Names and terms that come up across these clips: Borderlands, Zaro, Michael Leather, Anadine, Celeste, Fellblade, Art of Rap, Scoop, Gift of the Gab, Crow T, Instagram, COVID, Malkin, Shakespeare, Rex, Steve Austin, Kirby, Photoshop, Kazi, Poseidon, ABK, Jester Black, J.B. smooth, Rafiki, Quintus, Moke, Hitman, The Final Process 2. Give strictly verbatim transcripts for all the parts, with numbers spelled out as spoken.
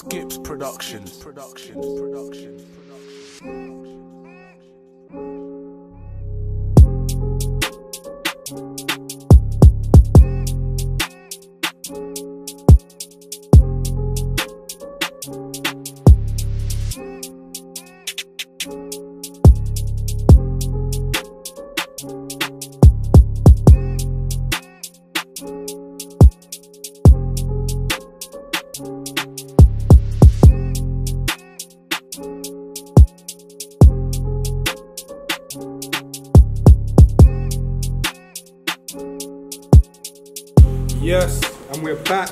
Skips Productions. Productions. Productions. Yes, and we're back.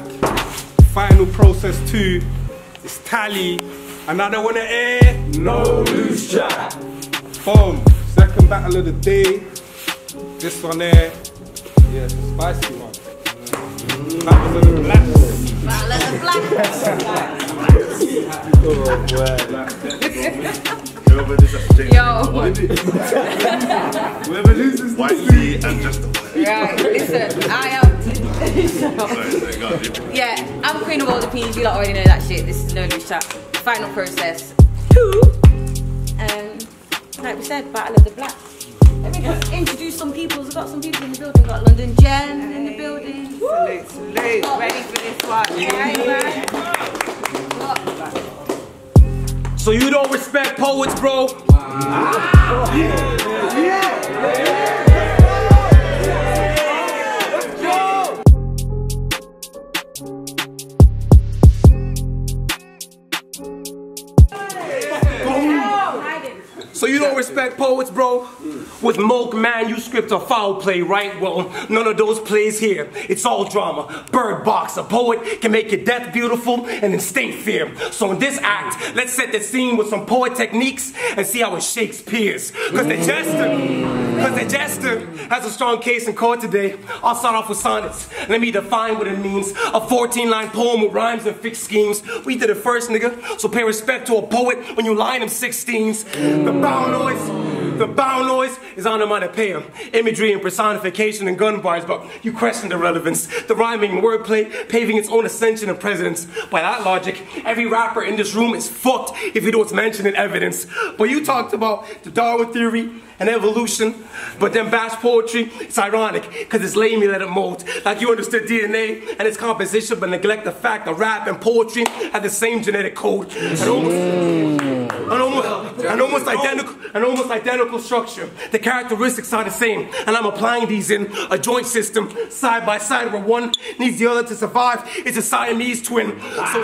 Final process two. It's tally. And I don't want to air no loose jack. Boom. Second battle of the day. This one there. Yeah, it's a spicy one. Mm. Battle of the Blacks. Battle of the Blacks. Oh, word. Yo. Whoever loses, Whiteley and just the way. Right, listen, I am. So, yeah, I'm queen of all the peas, you lot already know that shit. This is no loose chat. Final process. Two. Um, like we said, Battle of the Blacks. Let me just introduce some people. We've got some people in the building. We've got London Jen hey. in the building. Salute, salute. Got, ready for this one. Yeah, yeah. Got, so you don't respect poets, bro? Wow. Ah. Yeah. Yeah. Yeah. Yeah. So you don't respect poets, bro? Mm. With Moke, man, you script a foul play, right? Well, none of those plays here. It's all drama. Bird Box, a poet can make your death beautiful and instinct fear. So in this act, let's set the scene with some poet techniques and see how it Shakespeare's. Cause the jester, cause the jester has a strong case in court today. I'll start off with sonnets. Let me define what it means. A fourteen line poem with rhymes and fixed schemes. We did it first, nigga. So pay respect to a poet when you line him sixteens. The bow noise, the bow noise is onomatopoeia, imagery and personification and gun bars, but you question the relevance. The rhyming wordplay paving its own ascension and precedence. By that logic, every rapper in this room is fucked if you don't mention in evidence. But you talked about the Darwin theory and evolution, but then bash poetry. It's ironic, because it's lame you let it mold. Like you understood D N A and its composition, but neglect the fact that rap and poetry have the same genetic code. And almost, An almost, an almost identical, an almost identical structure. The characteristics are the same, and I'm applying these in a joint system, side by side, where one needs the other to survive. It's a Siamese twin. So,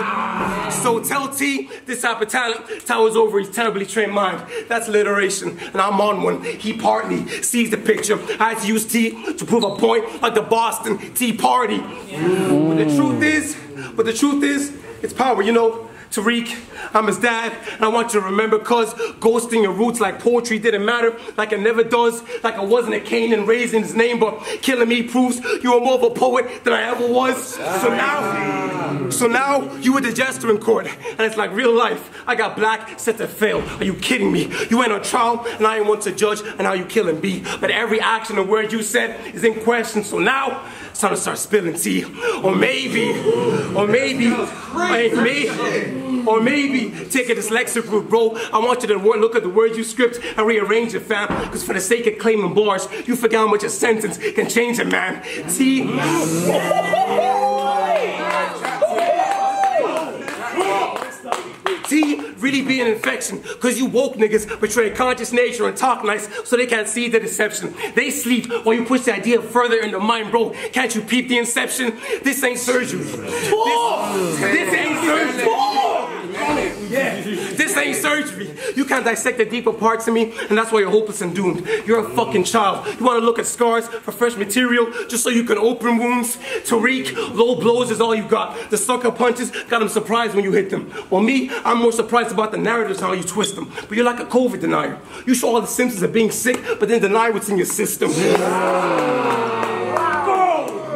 so tell T this type of talent towers over his terribly trained mind. That's alliteration, and I'm on one. He partly sees the picture. I had to use T to prove a point, like the Boston Tea Party. Yeah. But the truth is, but the truth is, it's power. You know. Tariq, I'm his dad, and I want you to remember, cause ghosting your roots like poetry didn't matter, like it never does, like I wasn't a Canaan raising his name, but killing me proves you are more of a poet than I ever was. So now, so now you were the jester in court, and it's like real life. I got black set to fail. Are you kidding me? You went on trial, and I ain't want to judge, and now you killing me. But every action and word you said is in question. So now, it's time to start spilling tea, or maybe, or maybe, or maybe. Or maybe take a dyslexic group, bro. I want you to look at the words you script and rearrange it, fam. Because for the sake of claiming bars, you forget how much a sentence can change it, man. See? T really be an infection, cause you woke niggas betray conscious nature and talk nice so they can't see the deception. They sleep while you push the idea further in the mind, bro. Can't you peep the inception? This ain't surgery. This, this ain't surgery. Yeah. This ain't surgery. You can't dissect the deeper parts of me, and that's why you're hopeless and doomed. You're a fucking child. You want to look at scars for fresh material just so you can open wounds. Tariq, low blows is all you got. The sucker punches got him surprised when you hit them. Well, me, I'm more surprised about the narratives and how you twist them. But you're like a COVID denier. You show all the symptoms of being sick, but then deny what's in your system. Bro,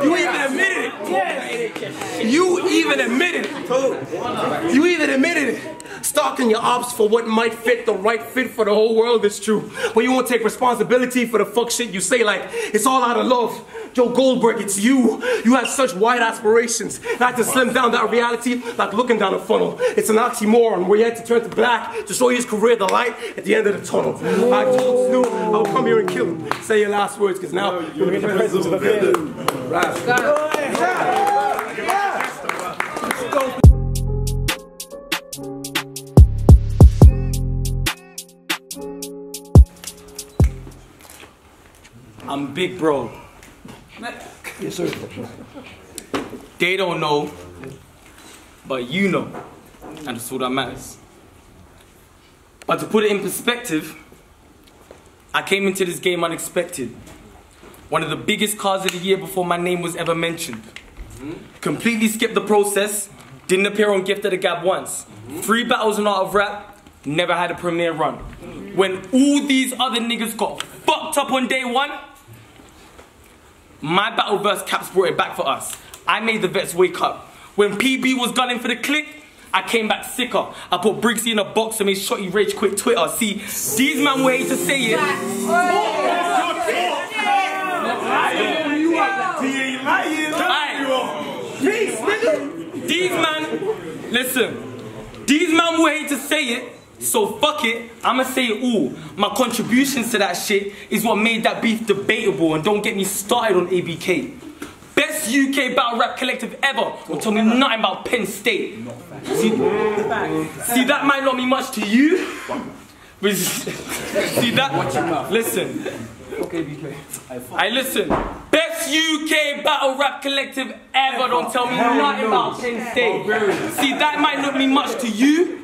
you even admitted it. Yes. You even admitted it. You even admitted it. Stalking your ops for what might fit, the right fit for the whole world is true. But you won't take responsibility for the fuck shit you say, like, it's all out of love. Joe Goldberg, it's you. You have such wide aspirations, not to slim down that reality like looking down a funnel. It's an oxymoron where you had to turn to black to show his career the light at the end of the tunnel. Whoa. I told Snoop I will come here and kill him. Say your last words, because now you're going to get the presence of the villain. Right. I'm big bro. Yes, sir. They don't know, but you know, and that's all that matters. But to put it in perspective, I came into this game unexpected. One of the biggest cards of the year before my name was ever mentioned. Mm-hmm. Completely skipped the process, didn't appear on Gift of the Gab once. Mm-hmm. Three battles in Art of Rap, never had a premiere run. Mm-hmm. When all these other niggas got fucked up on day one, my battle verse Caps brought it back for us. I made the vets wake up. When P B was gunning for the click, I came back sicker. I put Briggsie in a box and made Shotty rage quit Twitter. See, these man were to say it. These man, listen, these man were to say it. So fuck it, I'ma say it all. My contributions to that shit is what made that beef debatable, and don't get me started on A B K. Best U K battle rap collective ever. We're talking nothing about Penn State. See, see, that might not mean much to you. See that? Listen. I listen. Best U K battle rap collective ever. Don't tell me nothing about Penn State. See, that might not mean much to you.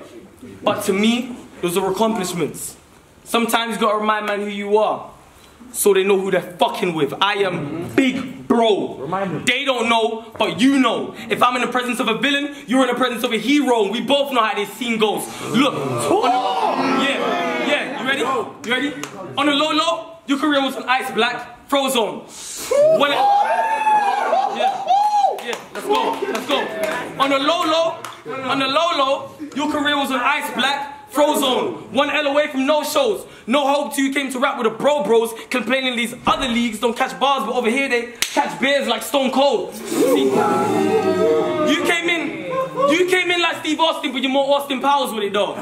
But to me, those are accomplishments. Sometimes you gotta remind man who you are, so they know who they're fucking with. I am big bro. Remind they don't know, but you know. If I'm in the presence of a villain, you're in the presence of a hero, and we both know how this scene goes. Look, on the, yeah, yeah, you ready? You ready? On the low low, your career was on ice, black, frozen. When it, yeah, yeah, let's go, let's go. On the low low, on the low low, your career was on ice, black, frozen. One L away from no shows. No hope till you came to rap with the bro bros, complaining these other leagues don't catch bars, but over here they catch bears like Stone Cold. See, you came in, you came in like Steve Austin, but you're more Austin Powers with it though.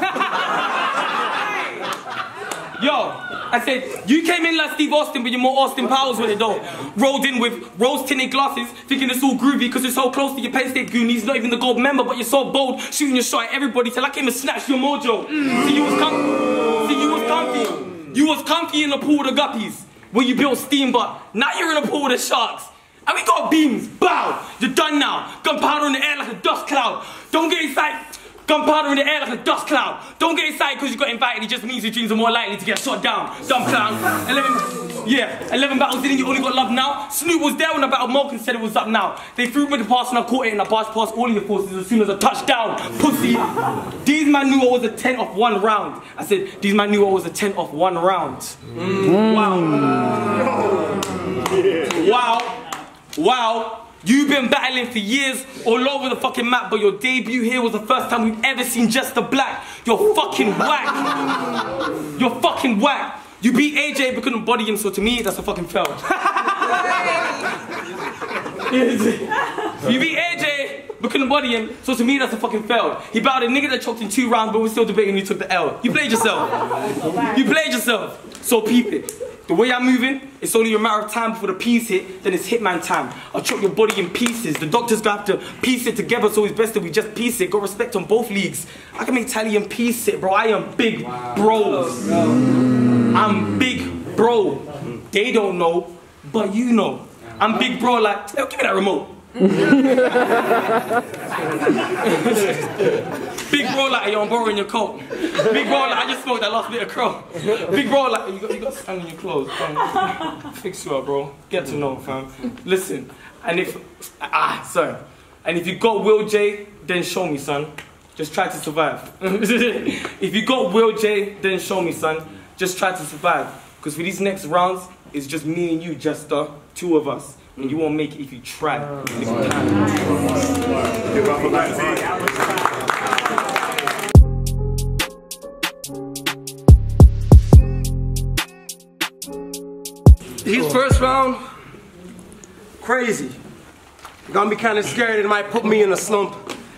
Yo. I said, you came in like Steve Austin, but you're more Austin Powers with it though. Rolled in with rose-tinted glasses, thinking it's all groovy because you're so close to your Penn State Goonies, not even the gold member, but you're so bold, shooting your shot at everybody till I came and snatched your mojo. Mm. See, you was com See, you was comfy. You was comfy in the pool with the guppies, where you built steam, but now you're in a pool with the sharks. And we got beams, bow, you're done now. Gunpowder in the air like a dust cloud. Don't get excited. Gunpowder in the air like a dust cloud. Don't get excited because you got invited. It just means your dreams are more likely to get shot down. Dumb clown. eleven, yeah, eleven battles didn't you only got love now? Snoop was there when I battled Malkin, said it was up now. They threw me the pass and I caught it and I passed past all of your forces as soon as I touched down. Pussy. These man knew I was a ten off one round. I said, these man knew I was a ten off one round. Mm. Wow. Yeah. Wow. Wow. You've been battling for years all over the fucking map, but your debut here was the first time we've ever seen Jester Black. You're fucking whack. You're fucking whack. You beat A J but couldn't body him, so to me, that's a fucking fail. You beat A J but couldn't body him, so to me, that's a fucking fail. He battled a nigga that choked in two rounds, but we're still debating who took the L. You played yourself. You played yourself. So peep it. The way I'm moving, it's only a matter of time before the piece hit, then it's Hitman time. I'll chop your body in pieces. The doctor's gonna have to piece it together, so it's best that we just piece it. Got respect on both leagues. I can make Tally and piece it, bro. I am big wow. bro. I'm big bro. They don't know, but you know. I'm big bro like, hey, give me that remote. Big bro like, yo, I'm borrowing your coat. Big bro like, I just smoked that last bit of Crow. Big bro like, you got, you got sand in your clothes. Um, fix you up, bro. Get to know, fam. Listen, and if ah, sorry, and if you got Will J, then show me, son. Just try to survive. If you got Will J, then show me, son. Just try to survive. Because for these next rounds, it's just me and you, Jester, two of us. And you won't make it if you try. If you can. Give up for Black Tea. His first round crazy. You're gonna be kind of scared. It might put me in a slump.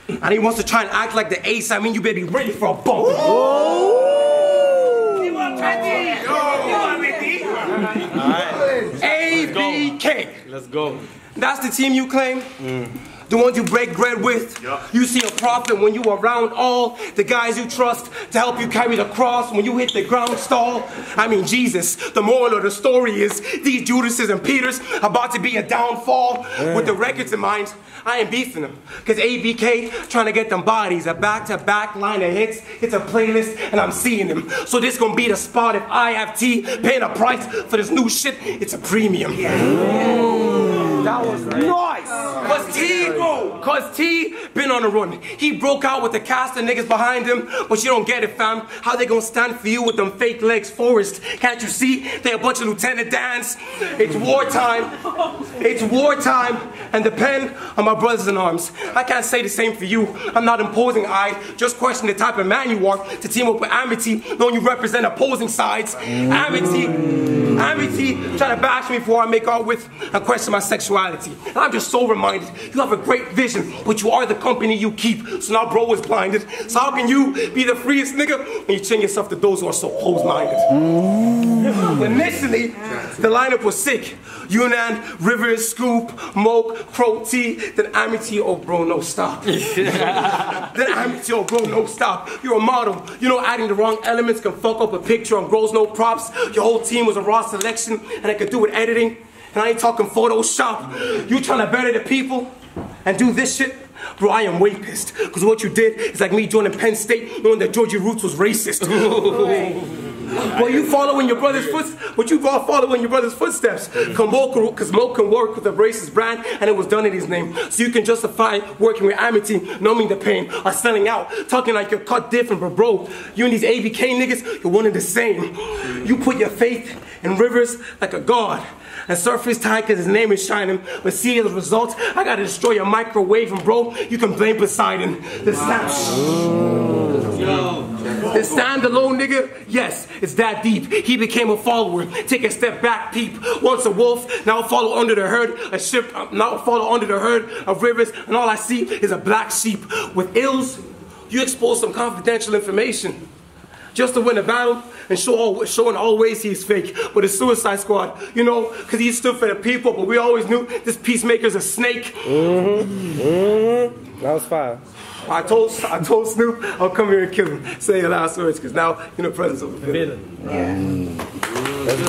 And he wants to try and act like the ace. I mean, you better be ready for a bump. Ooh. You are ready. You are ready. All right. A B K. Let's go. That's the team you claim? Mm. The ones you break bread with, yeah. You see a profit when you are around all the guys you trust to help you carry the cross when you hit the ground stall. I mean, Jesus, the moral of the story is these Judases and Peters about to be a downfall. Yeah. With the records in mind, I ain't beefing them. Because A B K trying to get them bodies, a back-to-back line of hits, it's a playlist, and I'm seeing them. So this gonna be the spot if I have T paying a price for this new shit, it's a premium. Yeah. Yeah. That was nice! Cause T, cause T been on the run. He broke out with the cast of niggas behind him, but you don't get it, fam. How they gonna stand for you with them fake legs, Forrest? Can't you see? They a bunch of Lieutenant Dans. It's wartime. It's wartime, and the pen are my brothers in arms. I can't say the same for you. I'm not imposing, I just question the type of man you are to team up with Amity, knowing you represent opposing sides. Amity, Amity, trying to bash me before I make out with and question my sexuality. And I'm just so reminded, you have a great vision, but you are the company you keep. So now bro is blinded. So how can you be the freest nigga when you chain yourself to those who are so close-minded? Mm. Initially, the lineup was sick. Yunnan, Rivers, Scoop, Moke, Crow T, then Amity, oh bro, no stop. Then Amity, oh bro, no stop. You're a model. You know adding the wrong elements can fuck up a picture and grows no props. Your whole team was a raw selection and I could do with editing. And I ain't talking Photoshop. You trying to bury the people and do this shit? Bro, I am way pissed. Because what you did is like me joining Penn State knowing that Georgie Rootz was racist. Well, you following your brother's footsteps, but you all following your brother's footsteps. Because Moke can work with a racist brand, and it was done in his name. So you can justify working with Amity, numbing the pain, or selling out, talking like you're cut different. But bro, you and these A B K niggas, you're one and the same. You put your faith in Rivers like a god. And surface tight because his name is shining. But see the results, I gotta destroy your microwave, and bro, you can blame Poseidon. The wow. sound. The standalone nigga, yes, it's that deep. He became a follower. Take a step back, peep. Once a wolf, now follow under the herd. A ship, now follow under the herd of Rivers, and all I see is a black sheep. With ills, you expose some confidential information just to win a battle and show all, showing always he's fake. But the Suicide Squad, you know, because he stood for the people, but we always knew this peacemaker's a snake. Mm-hmm. Mm-hmm. That was fire. I told, I told Snoop I'll come here and kill him. Say your last words, because now you're in the presence of the villain. Right. Yeah. Let's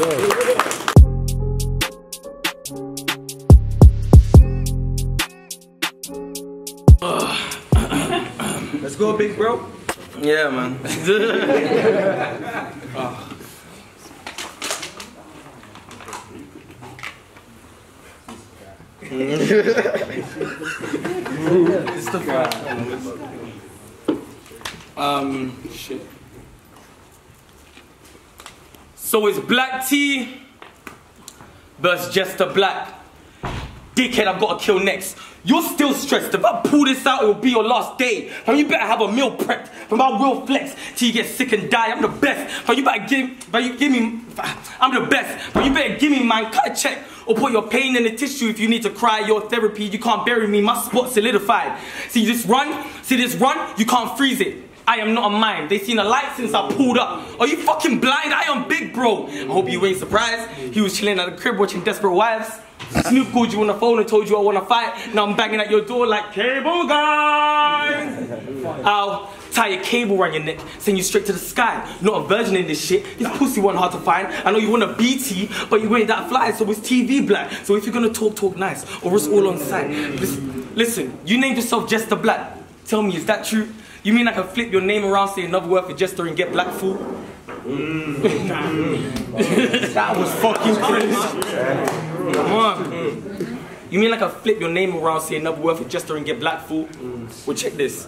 go. Let's go, big bro. Yeah, man. Oh. It's the fire. Um, shit. So it's Black Tea versus Jester Black. Dickhead, I've got to kill next. You're still stressed. If I pull this out, it will be your last day. Man, you better have a meal prepped. From I will flex till you get sick and die. I'm the best. Man, you better give, man, you give me. I'm the best. But you better give me mine. Cut a check or put your pain in the tissue if you need to cry. Your therapy, you can't bury me. My spot's solidified. See this run? See this run? You can't freeze it. I am not a mime. They seen a light since I pulled up. Are you fucking blind? I am big, bro. I hope you ain't surprised. He was chilling at the crib watching Desperate Wives. Snoop called you on the phone and told you I want to fight. Now I'm banging at your door like Cable Guy. I'll tie a cable around your neck, send you straight to the sky. Not a virgin in this shit. This pussy wasn't hard to find. I know you want a B T, but you ain't that fly, so it's T V black. So if you're gonna talk, talk nice, or it's all on site. Listen, listen, you named yourself Jester Black. Tell me, is that true? You mean I can flip your name around, say another word for Jester and get Black Fool? That was fucking crazy. Come on. Mm. You mean like I flip your name around, say another word for Jester and get Black Fool? Mm. Well, check this.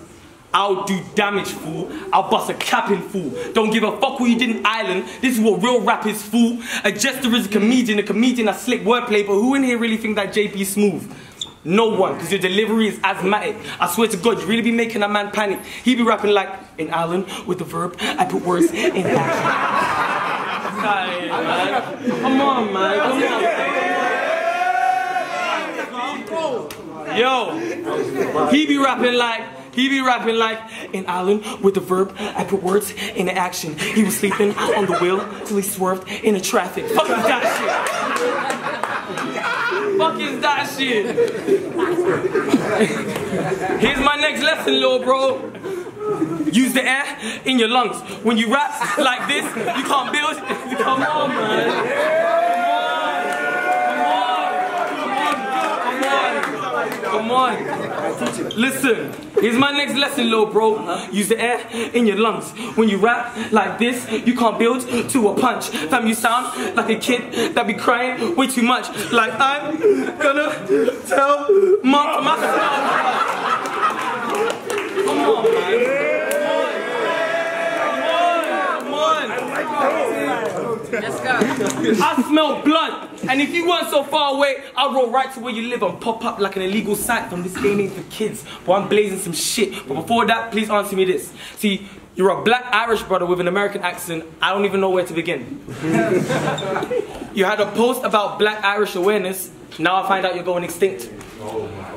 I'll do damage, fool. I'll bust a cap in, fool. Don't give a fuck what you did in Ireland. This is what real rap is, fool. A jester is a comedian. A comedian, a slick wordplay. But who in here really think that J B Smooth? No one, because your delivery is asthmatic. I swear to God, you really be making a man panic. He be rapping like, in Ireland, with the verb, I put words in action. Come on, man. Come on. Yo, he be rapping like, he be rapping like an island with a verb. I put words into action. He was sleeping on the wheel till he swerved into traffic. Fuck is that shit? Fuck is that shit? Here's my next lesson, little bro. Use the air in your lungs. When you rap like this, you can't build. Come on, man. Come on. Come on. Come on. Come on. Listen. Here's my next lesson, little bro. Use the air in your lungs. When you rap like this, you can't build to a punch. Fam, you sound like a kid that be crying way too much. Like I'm gonna tell mom myself. Come on, man. I smell blood, and if you weren't so far away, I'll roll right to where you live and pop up like an illegal site from this game ain't for kids. But I'm blazing some shit. But before that, please answer me this. See, you're a black Irish brother with an American accent. I don't even know where to begin. You had a post about black Irish awareness. Now I find out you're going extinct. Oh my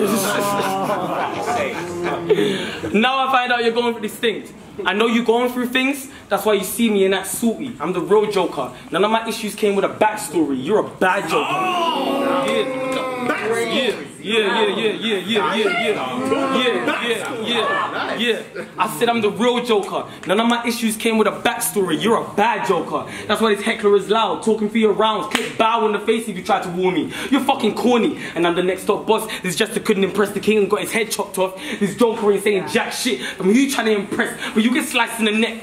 God. Now I find out you're going extinct. I know you're going through things, that's why you see me in that suity. I'm the real joker. None of my issues came with a backstory. You're a bad joker. Oh, yeah. Backstory. Yeah, yeah, yeah, yeah, yeah, yeah, yeah. Yeah, yeah, yeah, yeah. I said I'm the real joker. None of my issues came with a backstory. You're a bad joker. That's why this heckler is loud, talking for your rounds. Click bow in the face if you try to warn me. You're fucking corny. And I'm the next top boss. This Jester couldn't impress the king and got his head chopped off. This joker ain't saying jack shit. I mean, who you trying to impress? But you get sliced in the neck.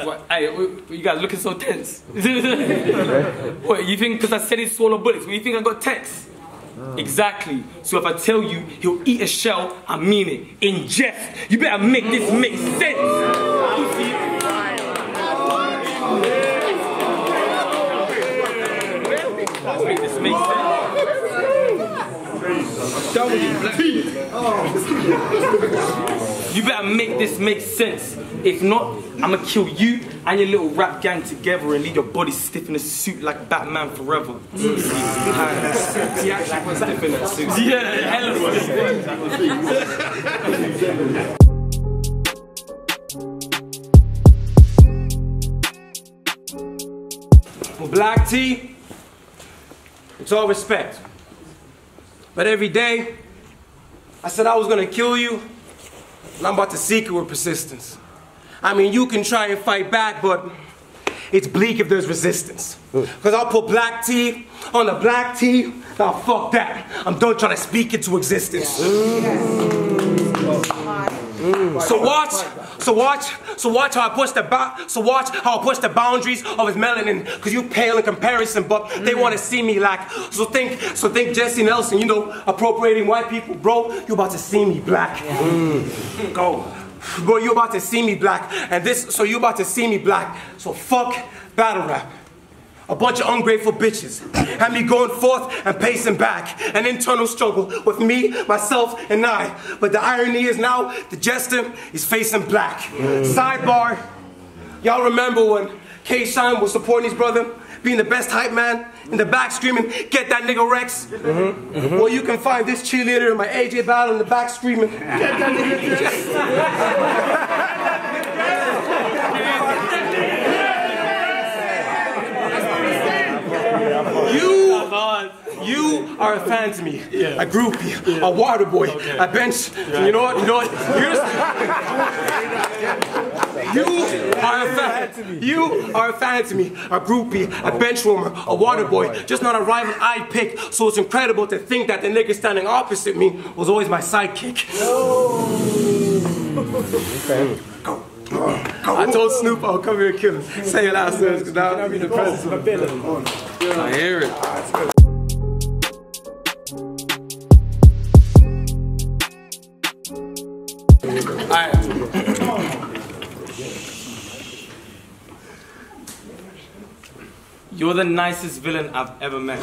What, hey, you guys looking so tense. What, you think because I said it's swallow bullets, what, you think I got text? Mm. Exactly. So if I tell you he'll eat a shell, I mean it. Ingest. You better make this make sense. Let's make this make sense. You better make this make sense. If not, I'ma kill you and your little rap gang together and leave your body stiff in a suit like Batman forever. He actually was stiff in that suit. Yeah, hell of a Well, Black Tea, it's all respect. But every day, I said I was gonna kill you, and I'm about to seek it with persistence. I mean, you can try and fight back, but it's bleak if there's resistance. Because I'll put Black Tea on the Black Tea. Now, fuck that. I'm done trying to speak it to existence. Yeah. Mm. Mm. So watch, so watch, so watch how I push the bo so watch how I push the boundaries of his melanin. Cause you pale in comparison, but they mm. wanna see me like. So think, so think Jesse Nelson, you know, appropriating white people, bro. You about to see me black. Yeah. Mm. Go. Bro, you about to see me black, and this, so you about to see me black. So fuck battle rap. A bunch of ungrateful bitches. And me going forth and pacing back. An internal struggle with me, myself, and I. But the irony is now, the Jester is facing black. Mm. Sidebar, y'all remember when K-Shine was supporting his brother, being the best hype man, in the back screaming, get that nigga Rex. Mm-hmm, mm-hmm. Well, you can find this cheerleader in my A J battle in the back screaming, get that nigga Rex. You... You are a fan to me, yeah. A groupie, yeah. A water boy, okay. A bench, yeah. You know what, you know what, you are a fan to me, you are a fan to me, a groupie, a bench warmer, a water boy, just not a rival I pick, so it's incredible to think that the nigga standing opposite me was always my sidekick. No. Go. I told Snoop I'll come here and kill him, say it out, because now I'll be the president of the I hear it. Alright. You're the nicest villain I've ever met.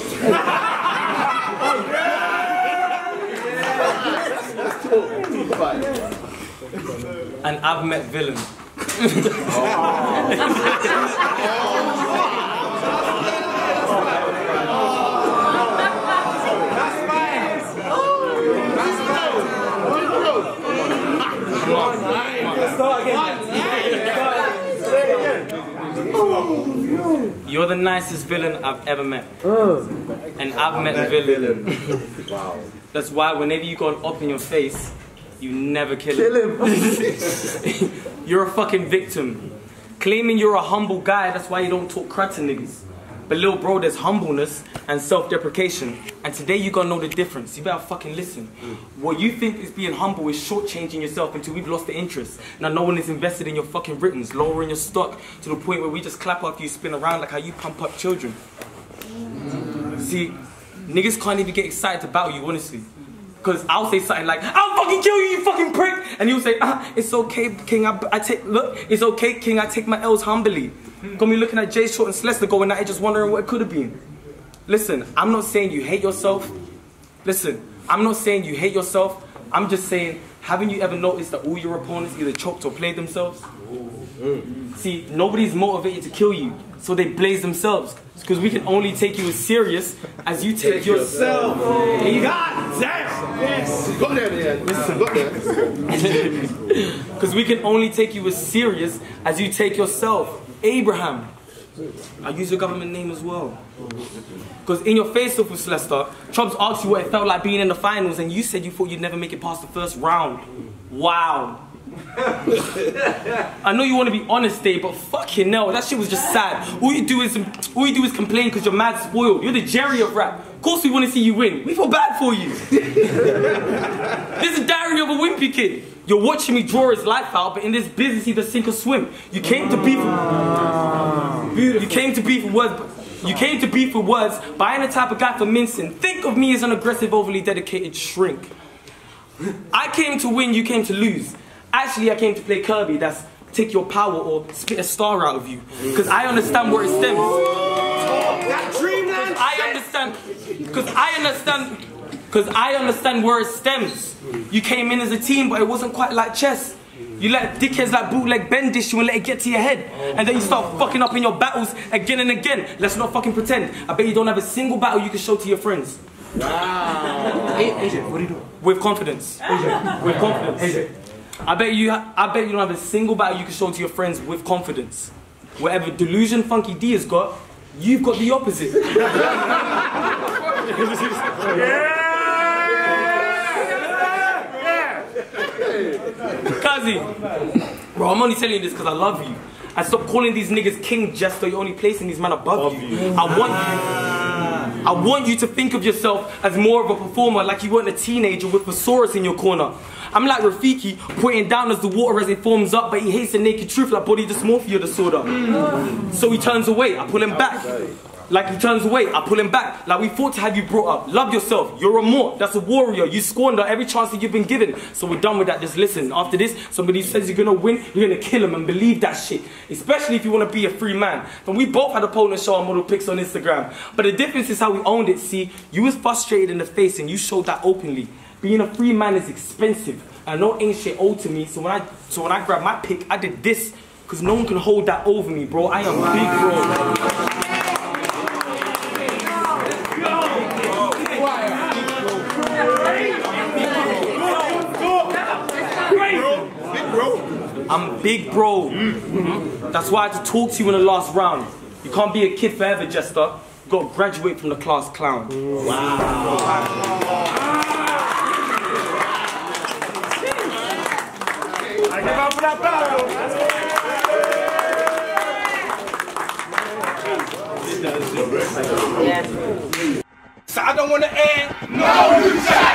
And I've met villain. Oh. You're the nicest villain I've ever met. Oh. And I've I met, met villain. villain. Wow. That's why whenever you got an op in your face, you never kill, kill him. him. You're a fucking victim. Claiming you're a humble guy, that's why you don't talk crap to niggas. But little bro, there's humbleness and self-deprecation. And today you gotta know the difference. You better fucking listen. Mm. What you think is being humble is shortchanging yourself until we've lost the interest. Now no one is invested in your fucking rhythms, lowering your stock to the point where we just clap after you spin around like how you pump up children. Mm. See, niggas can't even get excited about you, honestly. Cause I'll say something like, I'll fucking kill you, you fucking prick! And you'll say, ah, it's okay, King, I, I take, look, it's okay, King, I take my L's humbly. Got me looking at Jay Short and Celeste going at it, just wondering what it could have been. Listen, I'm not saying you hate yourself. Listen, I'm not saying you hate yourself. I'm just saying, haven't you ever noticed that all your opponents either choked or played themselves? Mm. See, nobody's motivated to kill you, so they blaze themselves. Because we can only take you as serious as you take, take yourself. yourself. Hey, God damn! Yes! Go there, man. Listen, go there. Because we can only take you as serious as you take yourself. Abraham. I use your government name as well. Because in your face-off with Celesta, Trump's asked you what it felt like being in the finals, and you said you thought you'd never make it past the first round. Wow. I know you want to be honest, Dave, but fucking hell, that shit was just sad. All you do is all you do is complain because you're mad spoiled. You're the Jerry of rap. Of course we want to see you win. We feel bad for you. This is the diary of a wimpy kid. You're watching me draw his life out, but in this business either sink or swim. You came to beef. For, you came to beef for words. But you came to beef for words. Buying the type of guy for mincing. Think of me as an aggressive, overly dedicated shrink. I came to win. You came to lose. Actually, I came to play Kirby, that's take your power or spit a star out of you. Because I understand where it stems. That dreamland I understand, because I understand, because I understand where it stems. You came in as a team, but it wasn't quite like chess. You let dickheads like bootleg Ben dish you and let it get to your head. And then you start fucking up in your battles again and again. Let's not fucking pretend. I bet you don't have a single battle you can show to your friends. Wow. Hey, A J, what are you doing? With confidence. A J. With confidence. A J. I bet you I bet you don't have a single battle you can show to your friends with confidence. Whatever delusion Funky D has got, you've got the opposite. Yeah! Yeah! Kazi, bro, I'm only telling you this because I love you. I stop calling these niggas King Jester, you're only placing these men above you. you. I want you. I want you to think of yourself as more of a performer, like you weren't a teenager with thesaurus in your corner. I'm like Rafiki, pointing down as the water as it forms up, but he hates the naked truth like body dysmorphia disorder. Mm. So he turns away, I pull him back. Like he turns away, I pull him back. Like we fought to have you brought up. Love yourself, you're a mort, that's a warrior. You squander every chance that you've been given. So we're done with that, just listen. After this, somebody says you're gonna win, you're gonna kill him and believe that shit. Especially if you wanna be a free man. And we both had a poll and show our model pics on Instagram. But the difference is how we owned it, see? You was frustrated in the face and you showed that openly. Being a free man is expensive. I know ain't shit old to me, so when I so when I grabbed my pick, I did this, cause no one can hold that over me, bro. I am wow. big, bro. Big bro. I'm big, bro. Mm-hmm. That's why I had to talk to you in the last round. You can't be a kid forever, Jester. You gotta graduate from the class clown. Wow. wow. So I don't want to end. No, you